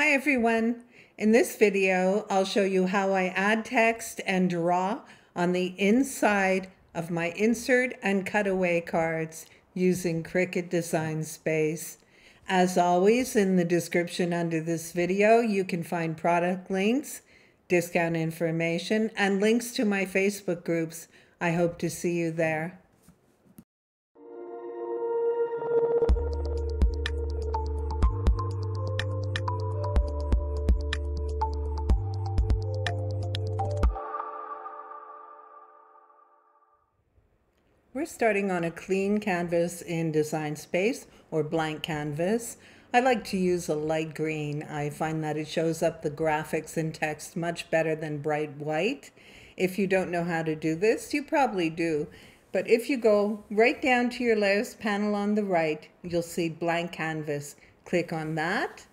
Hi everyone! In this video, I'll show you how I add text and draw on the inside of my insert and cutaway cards using Cricut Design Space. As always, in the description under this video, you can find product links, discount information, and links to my Facebook groups. I hope to see you there. We're starting on a clean canvas in Design Space, or blank canvas. I like to use a light green. I find that it shows up the graphics and text much better than bright white. If you don't know how to do this, you probably do. But if you go right down to your layers panel on the right, you'll see blank canvas. Click on that.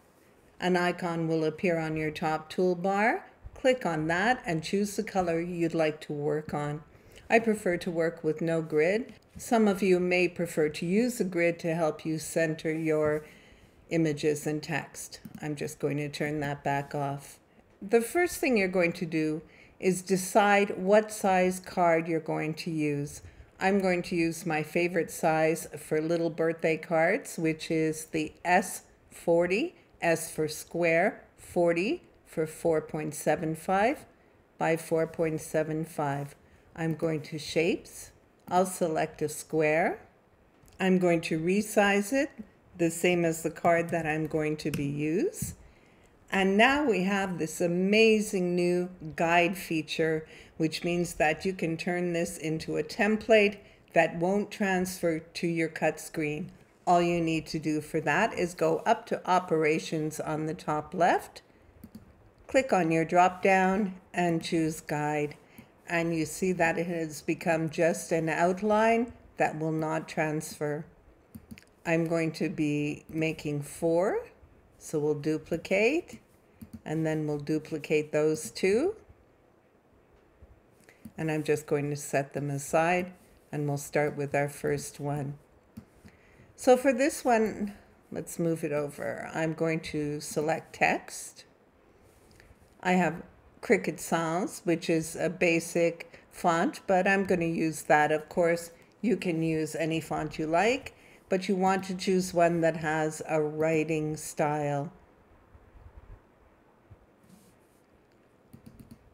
An icon will appear on your top toolbar. Click on that and choose the color you'd like to work on. I prefer to work with no grid. Some of you may prefer to use a grid to help you center your images and text. I'm just going to turn that back off. The first thing you're going to do is decide what size card you're going to use. I'm going to use my favorite size for little birthday cards, which is the S40, S for square, 40 for 4.75 by 4.75. I'm going to Shapes, I'll select a square. I'm going to resize it, the same as the card that I'm going to use. And now we have this amazing new guide feature, which means that you can turn this into a template that won't transfer to your cut screen. All you need to do for that is go up to Operations on the top left, click on your drop down and choose Guide. And you see that it has become just an outline that will not transfer. I'm going to be making 4, so we'll duplicate, and then we'll duplicate those 2. And I'm just going to set them aside, and we'll start with our first one. So for this one, let's move it over. I'm going to select text. I have Cricut Sans, which is a basic font, but I'm going to use that. Of course, you can use any font you like, but you want to choose one that has a writing style.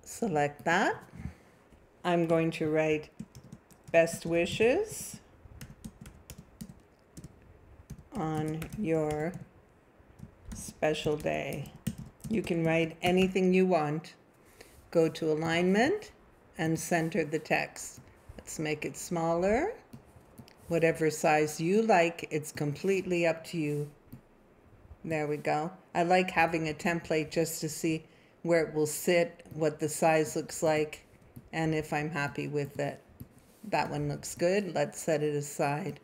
Select that. I'm going to write best wishes on your special day. You can write anything you want. Go to Alignment and center the text. Let's make it smaller. Whatever size you like, it's completely up to you. There we go. I like having a template just to see where it will sit, what the size looks like, and if I'm happy with it. That one looks good. Let's set it aside.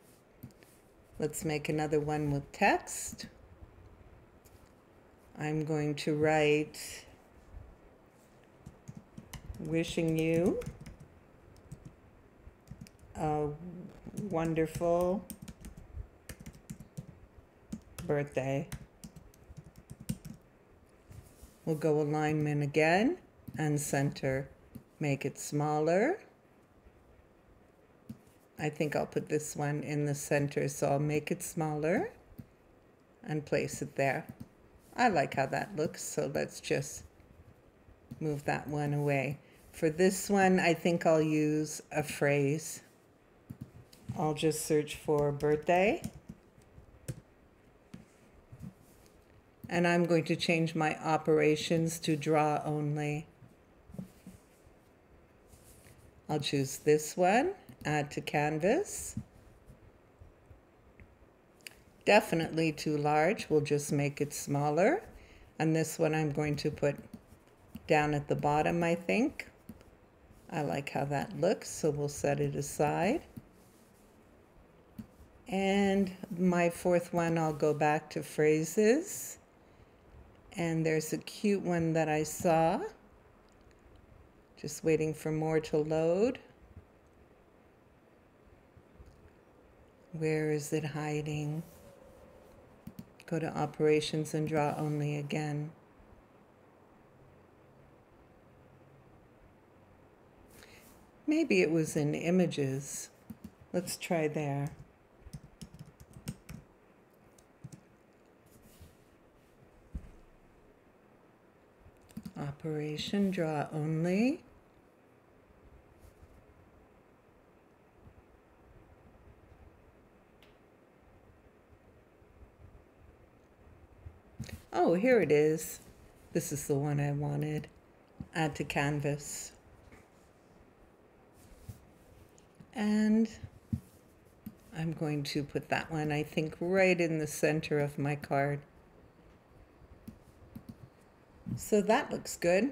Let's make another one with text. I'm going to write wishing you a wonderful birthday. We'll go alignment again and center. Make it smaller. I think I'll put this one in the center, so I'll make it smaller and place it there. I like how that looks, so let's just move that one away. For this one, I think I'll use a phrase. I'll just search for birthday. And I'm going to change my operations to draw only. I'll choose this one, add to canvas. Definitely too large, we'll just make it smaller. And this one I'm going to put down at the bottom, I think. I like how that looks, so we'll set it aside. And my fourth one, I'll go back to phrases. And there's a cute one that I saw. Just waiting for more to load. Where is it hiding? go to Operations and Draw Only again. Maybe it was in Images. Let's try there. Operation Draw Only. Oh, here it is. This is the one I wanted. Add to Canvas. And I'm going to put that one, I think, right in the center of my card. So that looks good.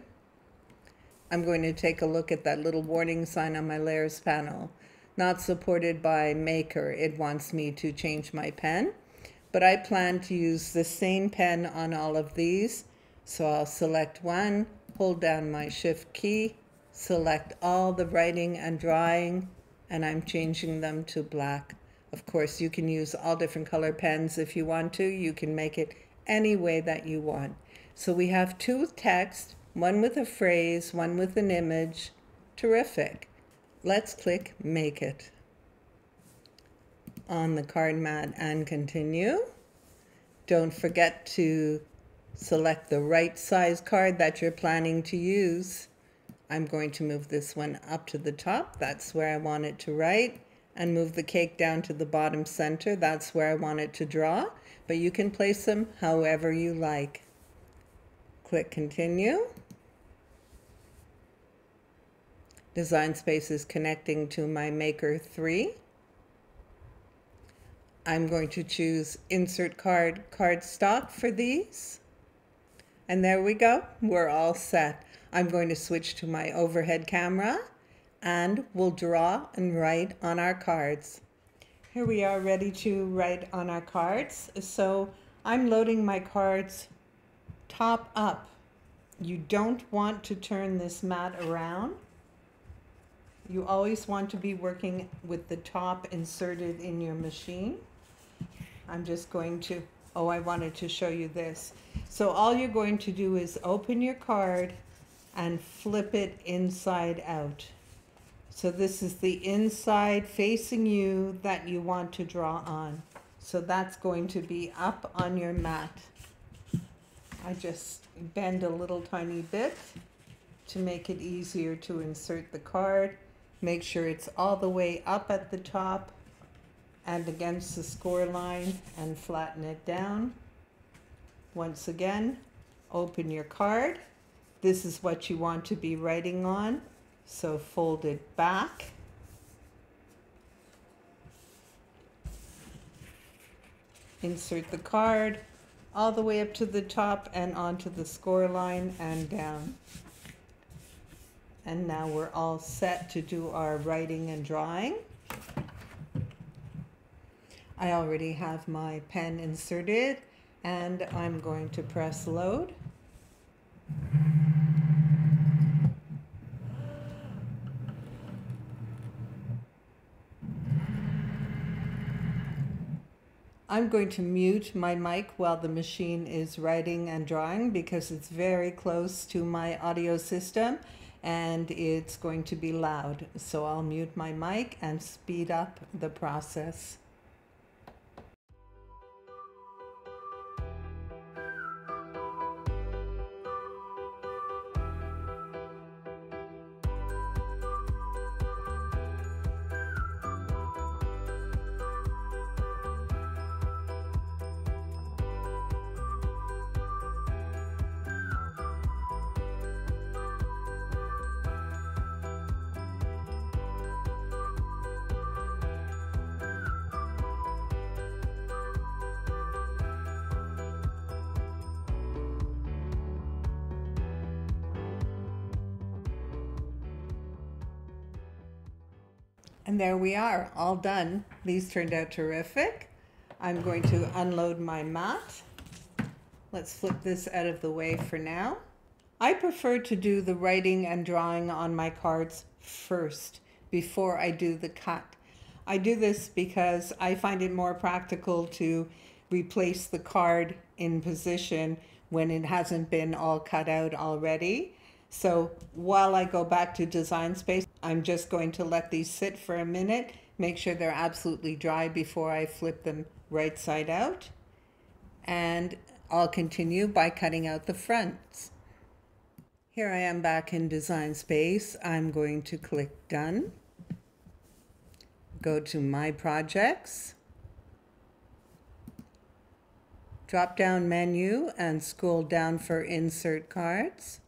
I'm going to take a look at that little warning sign on my layers panel. Not supported by Maker. It wants me to change my pen, but I plan to use the same pen on all of these. So I'll select one, hold down my Shift key, select all the writing and drawing, and I'm changing them to black. Of course, you can use all different color pens if you want to. You can make it any way that you want. So we have two with text, one with a phrase, one with an image. Terrific. Let's click Make It on the card mat and continue. Don't forget to select the right size card that you're planning to use. I'm going to move this one up to the top. That's where I want it to write, and move the cake down to the bottom center. That's where I want it to draw, but you can place them however you like. Click Continue. Design Space is connecting to my Maker 3. I'm going to choose Insert Card, Cardstock for these. And there we go. We're all set. I'm going to switch to my overhead camera and we'll draw and write on our cards. Here we are ready to write on our cards. So I'm loading my cards top up. You don't want to turn this mat around. You always want to be working with the top inserted in your machine. I'm just going to, oh, I wanted to show you this. So all you're going to do is open your card and flip it inside out. So this is the inside facing you that you want to draw on. So that's going to be up on your mat. I just bend a little tiny bit to make it easier to insert the card. Make sure it's all the way up at the top and against the score line, and flatten it down. Once again, open your card. This is what you want to be writing on, so fold it back. Insert the card all the way up to the top and onto the score line and down. And now we're all set to do our writing and drawing. I already have my pen inserted and I'm going to press load. I'm going to mute my mic while the machine is writing and drawing because it's very close to my audio system and it's going to be loud. So I'll mute my mic and speed up the process. And there we are, all done. These turned out terrific. I'm going to unload my mat. Let's flip this out of the way for now. I prefer to do the writing and drawing on my cards first before I do the cut. I do this because I find it more practical to we place the card in position when it hasn't been all cut out already. So while I go back to Design Space, I'm just going to let these sit for a minute, make sure they're absolutely dry before I flip them right side out. And I'll continue by cutting out the fronts. Here I am back in Design Space. I'm going to click Done. Go to My Projects. Drop down menu and scroll down for Insert Cards.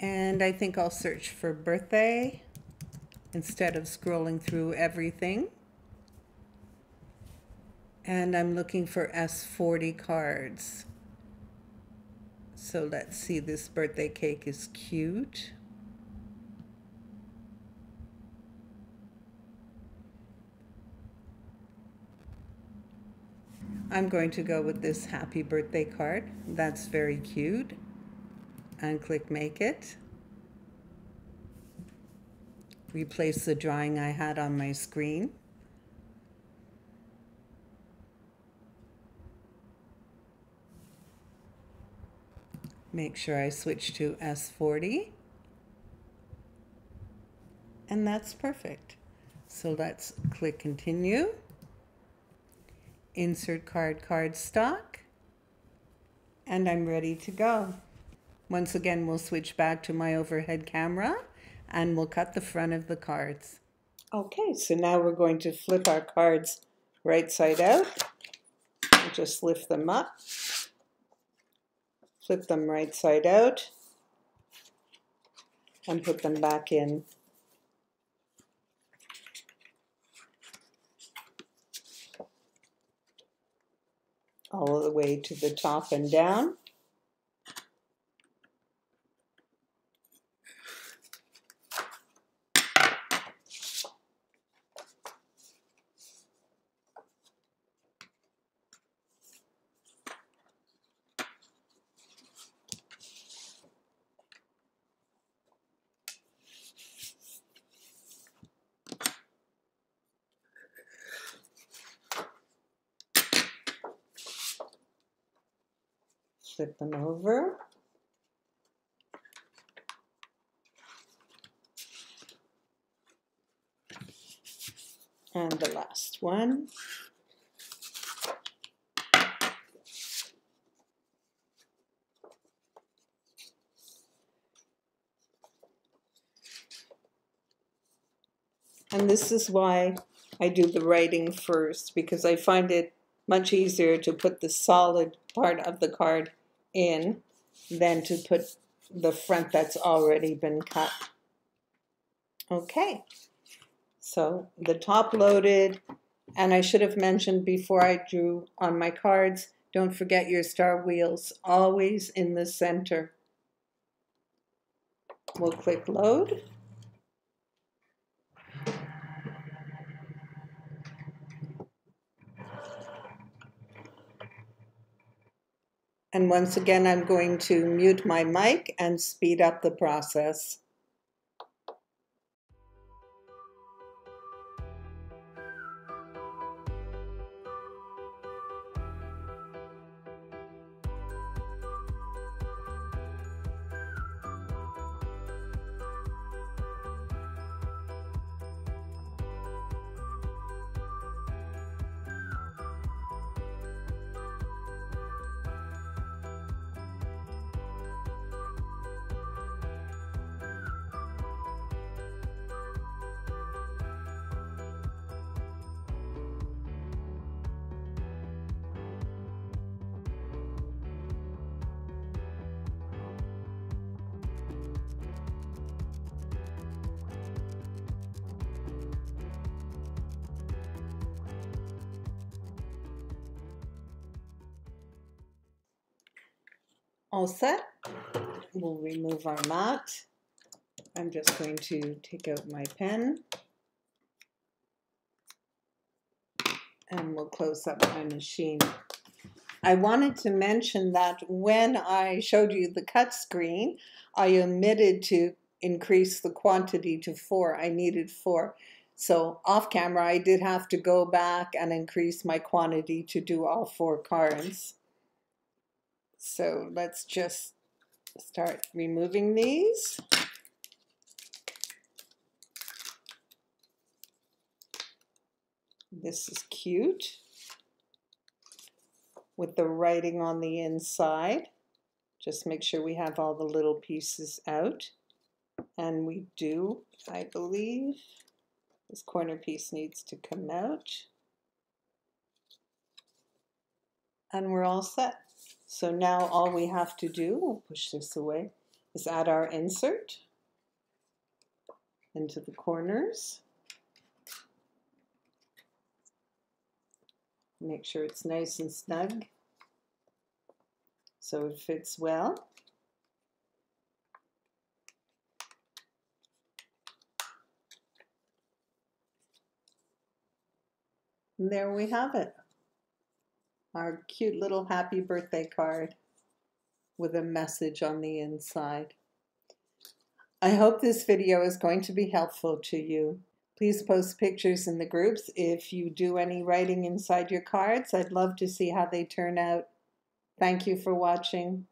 And I think I'll search for birthday instead of scrolling through everything. And I'm looking for S40 cards. So let's see, this birthday cake is cute. I'm going to go with this happy birthday card. That's very cute. And click Make It. Replace the drawing I had on my screen. Make sure I switch to S40. And that's perfect. So let's click Continue. Insert card, cardstock. And I'm ready to go. Once again, we'll switch back to my overhead camera and we'll cut the front of the cards. Okay, so now we're going to flip our cards right side out. We'll just lift them up. Flip them right side out and put them back in. All the way to the top and down. Flip them over. And the last one. And this is why I do the writing first, because I find it much easier to put the solid part of the card in than to put the front that's already been cut. Okay, so the top loaded, and I should have mentioned before I drew on my cards, don't forget your star wheels, always in the center. We'll click Load. And once again, I'm going to mute my mic and speed up the process. All set. We'll remove our mat. I'm just going to take out my pen. And we'll close up my machine. I wanted to mention that when I showed you the cut screen, I omitted to increase the quantity to 4. I needed 4. So off camera, I did have to go back and increase my quantity to do all four cards. So let's just start removing these. This is cute with the writing on the inside. Just make sure we have all the little pieces out. And we do, I believe. This corner piece needs to come out. And we're all set. So now all we have to do, we'll push this away, is add our insert into the corners. Make sure it's nice and snug so it fits well. And there we have it. Our cute little happy birthday card with a message on the inside. I hope this video is going to be helpful to you. Please post pictures in the groups. If you do any writing inside your cards, I'd love to see how they turn out. Thank you for watching.